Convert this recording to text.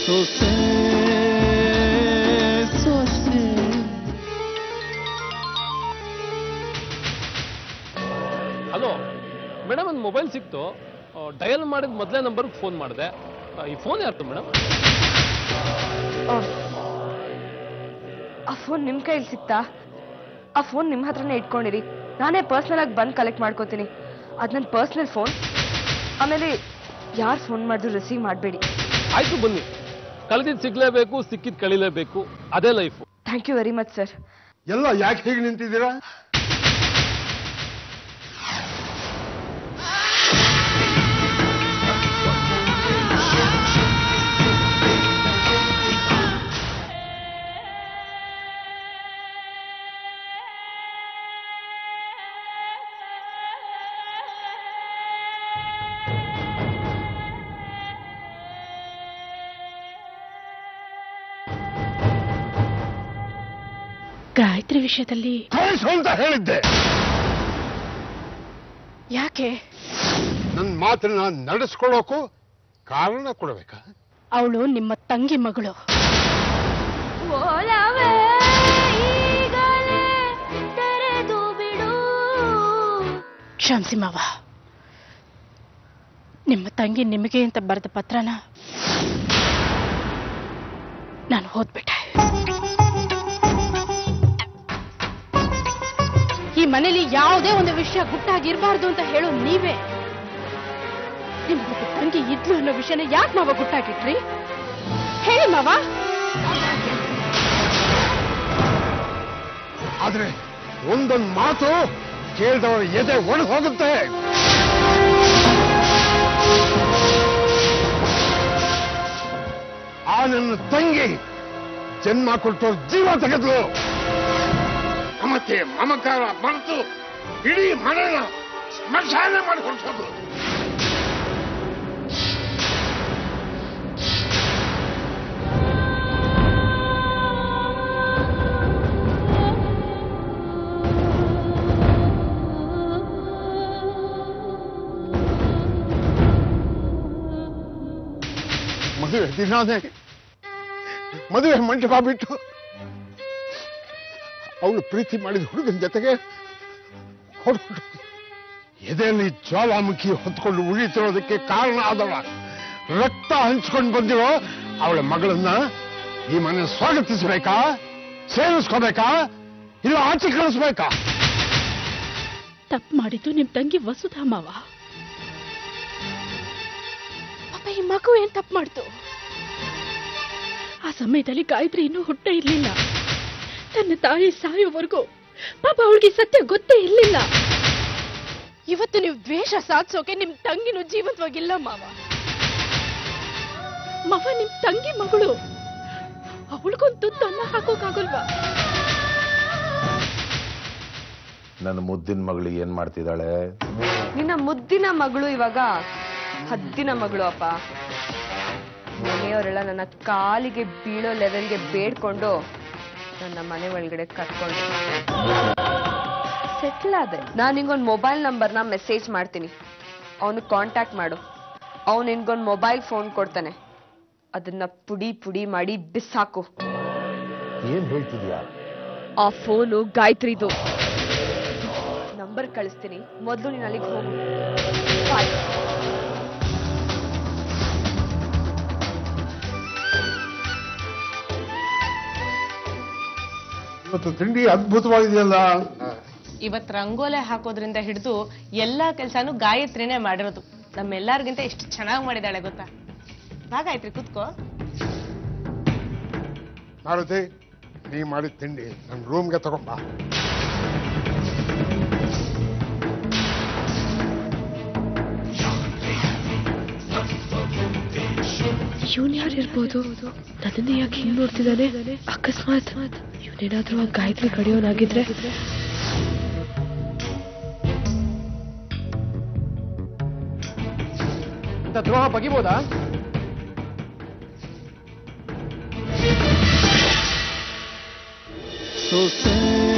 hello madam mobile सिक्तो dial मददले number phone phone यार मैडम फोन निम कई आ फोन निम हत्रने इट्कोंडिरी नाने पर्सनल आगि बंद कलेक्ट माड्कोतीनि अद नन्न पर्सनल फोन आमेले यार फोन माडिद्रू रिसीव माडबेडि आयतु बन्नि कलेदिद्द सिगलेबेकु सिक्किद कळिलेबेकु अदे life thank you very much sir एल्ल याके ಹೀಗೆ ನಿಂತಿದ್ದೀರಾ गायत्री विषयदल्ली ಕಳಿಸು ಅಂತ ಹೇಳಿದ್ದೆ ಯಾಕೆ ನನ್ನ ಮಾತನ್ನ ನಡೆಸಿಕೊಳ್ಳೋಕು ಕಾರಣ ಕೊಡಬೇಕಾ ಅವಳು ನಿಮ್ಮ ತಂಗಿ ಮಗಳು ಓಲವೇ ಈಗಲೇ ತೆರೆದು ಬಿಡು ಕ್ಷಮಿಸಿ ಮಾವ ನಿಮ್ಮ ತಂಗಿ ನಿಮಗೆ ಅಂತ ಬರೆದ ಪತ್ರನ ನಾನು ಓದ್ಬಿಟ್ಟೆ ಈ ಮನೆಯಲ್ಲಿ ಯಾವುದೇ ಒಂದು ವಿಷಯ ಗುಟ್ಟಾಗಿರಬಾರದು ಅಂತ ಹೇಳೋ ನೀವೇ ನಿಮಗೆ ತಂಗಿ ಇದ್ಲು ಅನ್ನೋ ವಿಷಯನ ಯಾಕೆ ಮಾವ ಗುಟ್ಟಾಗಿಟ್ರಿ ಹೇಳಿ ಮಾವ ಆದ್ರೆ ಒಂದೊಂದು ಮಾತು ಕೇಳಿದವರ ಎದೆ ಒಳಗೆ ಹೋಗುತ್ತೆ ಆ ನನ್ನ ತಂಗಿ ಜನ್ಮ ಕೊಟ್ಟೋರ್ ಜೀವ ತೆಗೆದ್ಲು ममते ममकार बंतु इडी मरण स्मशान माडिकोंडु मधुवे दिनाने मधुवे मंडप बिट्टु ಅವಳು ಪ್ರೀತಿ ಮಾಡಿದ ಹುಡುಗನ ಜೊತೆಗೆ ಎದೆಯಲ್ಲಿ ಜ್ವಾಲಾಮುಖಿ ಹೊತ್ತುಕೊಂಡು ಉಳಿತಿರೋದಕ್ಕೆ ಕಾರಣ ಆದವ ರಕ್ತ ಹಂಚಿಕೊಂಡು ಬಂದಿರೋ ಅವಳ ಮಗಳನ್ನ ಈ ಮನೆ ಸ್ವಾಗತಿಸಬೇಕಾ ಸೇರಿಸ್ಕೋಬೇಕಾ ಇಲ್ಲ ಆಚೆ ಕಳಿಸ್ಬೇಕಾ ತಪ್ಪು ಮಾಡಿದ್ದು ನಿಮ್ಮ ತಂಗಿ ವಸುಧಾಮವ ಪಾಪ ಈ ಮಗು ಏನ್ ತಪ್ಪು ಮಾಡ್ತು ಆ ಸಮಯದಲ್ಲಿ ಗಾಯತ್ರಿ ಇನ್ನೂ ಹುಟ್ಟೇ ಇರಲಿಲ್ಲ ತನ್ನ ತಾಯಿ ಸಾಯೋವರೆಗೂ ಪಾಪ ಅವಳಿಗೆ ಸತ್ಯ ಗೊತ್ತೇ ಇರಲಿಲ್ಲ ಇವತ್ತು ನೀವು ದ್ವೇಷ ಸಾಧಿಸೋಕೆ ನಿಮ್ಮ ತಂಗಿನೂ ಜೀವಂತವಾಗಿಲ್ಲ ಮಾವ ಮಾವ ನಿಮ್ಮ ತಂಗಿ ಮಗಳು ಅವಳಿಗೊಂದು ತುತ್ತು ಅನ್ನ ಹಾಕೋಕ್ಕಾಗಲ್ವಾ ನನ್ನ ಮುದ್ದಿನ ಮಗಳು ಏನ್ ಮಾಡ್ತಿದ್ದಾಳೆ ನಿನ್ನ ಮುದ್ದಿನ ಮಗಳು ಇವಾಗ ಹದ್ದಿನ ಮಗಳು ಅಪ್ಪ ಮನೆಯವರೆಲ್ಲ ನನ್ನ ಕಾಲಿಗೆ ಬೀಳೋ ಲೆವೆಲ್ಗೆ ಬೇಡ್ಕೊಂಡು ನನ್ನ ಮನೆ ಒಳಗಡೆ ಕರ್ಕೊಂಡು ಸೆಟ್ಲ್ ಆದೆ ನಾನು ನಿಂಗೊಂದು ಮೊಬೈಲ್ ನಂಬರ್ನ ಮೆಸೇಜ್ ಮಾಡ್ತೀನಿ ಅವನು ಕಾಂಟ್ಯಾಕ್ಟ್ ಮಾಡು ಅವನು ನಿನ್ಗೊಂದು ಮೊಬೈಲ್ ಫೋನ್ ಕೊಡ್ತಾನೆ ಅದನ್ನ ಪುಡಿ ಪುಡಿ ಮಾಡಿ ಬಿಸಾಕು ಏನು ಹೇಳ್ತಿದ್ಯಾ ಆ ಫೋನು ಗಾಯತ್ರಿದು ನಂಬರ್ ಕಳಿಸ್ತೀನಿ ಮೊದಲು ನೀನು ಅಲ್ಲಿಗೆ ಹೋಗು ತಿಂಡಿ ಅದ್ಭುತವಾಗಿದೆಯಲ್ಲ ಇವತ್ತು ರಂಗೋಲೆ ಹಾಕೋದ್ರಿಂದ ಹಿಡಿದು ಎಲ್ಲಾ ಕೆಲಸನೂ ಗಾಯತ್ರಿನೇ ಮಾಡಿರೋದು ನಮ್ಮೆಲ್ಲರಿಗಿಂತ ಎಷ್ಟು ಚೆನ್ನಾಗಿ ಮಾಡಿದಾಳೆ ಗೊತ್ತಾ ಹಾಗಾಯ್ತ್ರಿ ಕೂತ್ಕೋ ಮಾರುತಿ ನೀ ಮಾಡಿದ ತಿಂಡಿ ನನ್ನ ರೂಮ್ಗೆ ತಗೊಂಬಾ ಇವನ್ ಯಾರು ಇರ್ಬೋದು ನನ್ನನ್ನು ಯಾಕೆ ಹಿಂಗ್ ನೋಡ್ತಿದ್ದಾನೆ ಅಕಸ್ಮಾತ್ ಇವನೇನಾದ್ರೂ ಆ ಗಾಯತ್ರಿ ಕಡಿಯೋನಾಗಿದ್ರೆ ದ್ರೋಹ ಬಗಿಬೋದಾ ಸೋ